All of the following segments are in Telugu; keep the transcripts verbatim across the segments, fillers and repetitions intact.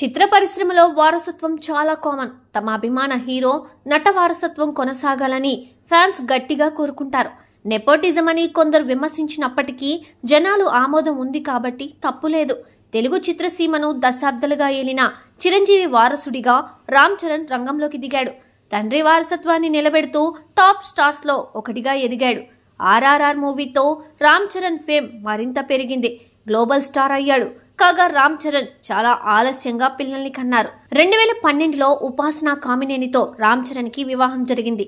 చిత్ర పరిశ్రమలో వారసత్వం చాలా కామన్. తమ అభిమాన హీరో నట వారసత్వం కొనసాగాలని ఫ్యాన్స్ గట్టిగా కోరుకుంటారు. నెపోటిజం అని కొందరు విమర్శించినప్పటికీ జనాలు ఆమోదం ఉంది కాబట్టి తప్పులేదు. తెలుగు చిత్రసీమను దశాబ్దాలుగా ఏలిన చిరంజీవి వారసుడిగా రామ్ చరణ్ రంగంలోకి దిగాడు. తండ్రి వారసత్వాన్ని నిలబెడుతూ టాప్ స్టార్స్లో ఒకటిగా ఎదిగాడు. ఆర్ఆర్ఆర్ మూవీతో రామ్ చరణ్ ఫేమ్ మరింత పెరిగింది, గ్లోబల్ స్టార్ అయ్యాడు. కాగా రామ్ చరణ్ చాలా ఆలస్యంగా పిల్లల్ని కన్నారు. రెండు వేల పన్నెండులో ఉపాసనా కామినేనితో రామ్ చరణ్ కి వివాహం జరిగింది.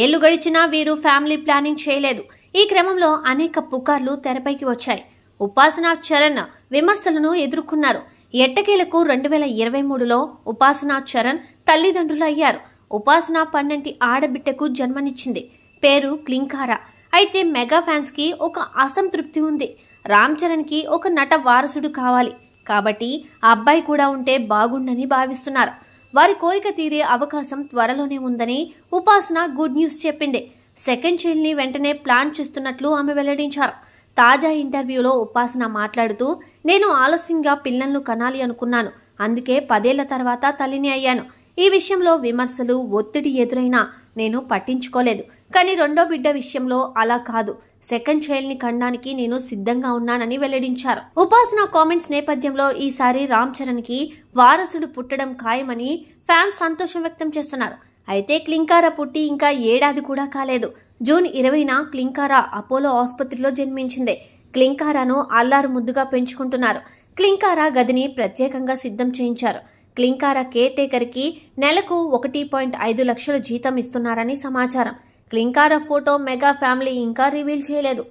ఏళ్లు గడిచినా వీరు ఫ్యామిలీ ప్లానింగ్ చేయలేదు. ఈ క్రమంలో అనేక పుకార్లు తెరపైకి వచ్చాయి. ఉపాసనా చరణ్ విమర్శలను ఎదుర్కొన్నారు. ఎట్టకేలకు రెండు వేల ఇరవై మూడులో ఉపాసనా చరణ్ తల్లిదండ్రులు అయ్యారు. ఉపాసన పన్నెంటి ఆడబిడ్డకు జన్మనిచ్చింది. పేరు క్లిన్ కారా. అయితే మెగా ఫ్యాన్స్ కి ఒక అసంతృప్తి ఉంది. రామ్ చరణ్ కి ఒక నట వారసుడు కావాలి, కాబట్టి ఆ అబ్బాయి కూడా ఉంటే బాగుండని భావిస్తున్నారు. వారి కోరిక తీరే అవకాశం త్వరలోనే ఉందని ఉపాసన గుడ్ న్యూస్ చెప్పింది. సెకండ్ చైల్డ్ ని వెంటనే ప్లాన్ చేస్తున్నట్లు ఆమె వెల్లడించారు. తాజా ఇంటర్వ్యూలో ఉపాసన మాట్లాడుతూ, నేను ఆలస్యంగా పిల్లలను కనాలి అనుకున్నాను, అందుకే పదేళ్ల తర్వాత తల్లిని అయ్యాను. ఈ విషయంలో విమర్శలు, ఒత్తిడి ఎదురైనా నేను పట్టించుకోలేదు. కానీ రెండో బిడ్డ విషయంలో అలా కాదు. సెకండ్ చైల్డ్ ని కనడానికి నేను సిద్ధంగా ఉన్నానని వెల్లడించారు. ఉపాసన కామెంట్స్ నేపథ్యంలో ఈసారి రామ్ చరణ్ కి వారసుడు పుట్టడం ఖాయమని ఫ్యాన్స్ సంతోషం వ్యక్తం చేస్తున్నారు. అయితే క్లిన్ కారా పుట్టి ఇంకా ఏడాది కూడా కాలేదు. జూన్ ఇరవైన క్లిన్ కారా అపోలో ఆసుపత్రిలో జన్మించింది. క్లిన్ కారాను అల్లారు ముద్దుగా పెంచుకుంటున్నారు. క్లిన్ కారా గదిని ప్రత్యేకంగా సిద్ధం చేయించారు. క్లిన్ కారా కేర్ టేకర్ కి నెలకు ఒకటి పాయింట్ ఐదు లక్షల జీతం ఇస్తున్నారని సమాచారం. Klin Kaara photo mega family ఇంకా రివీల్ చేయలేదు.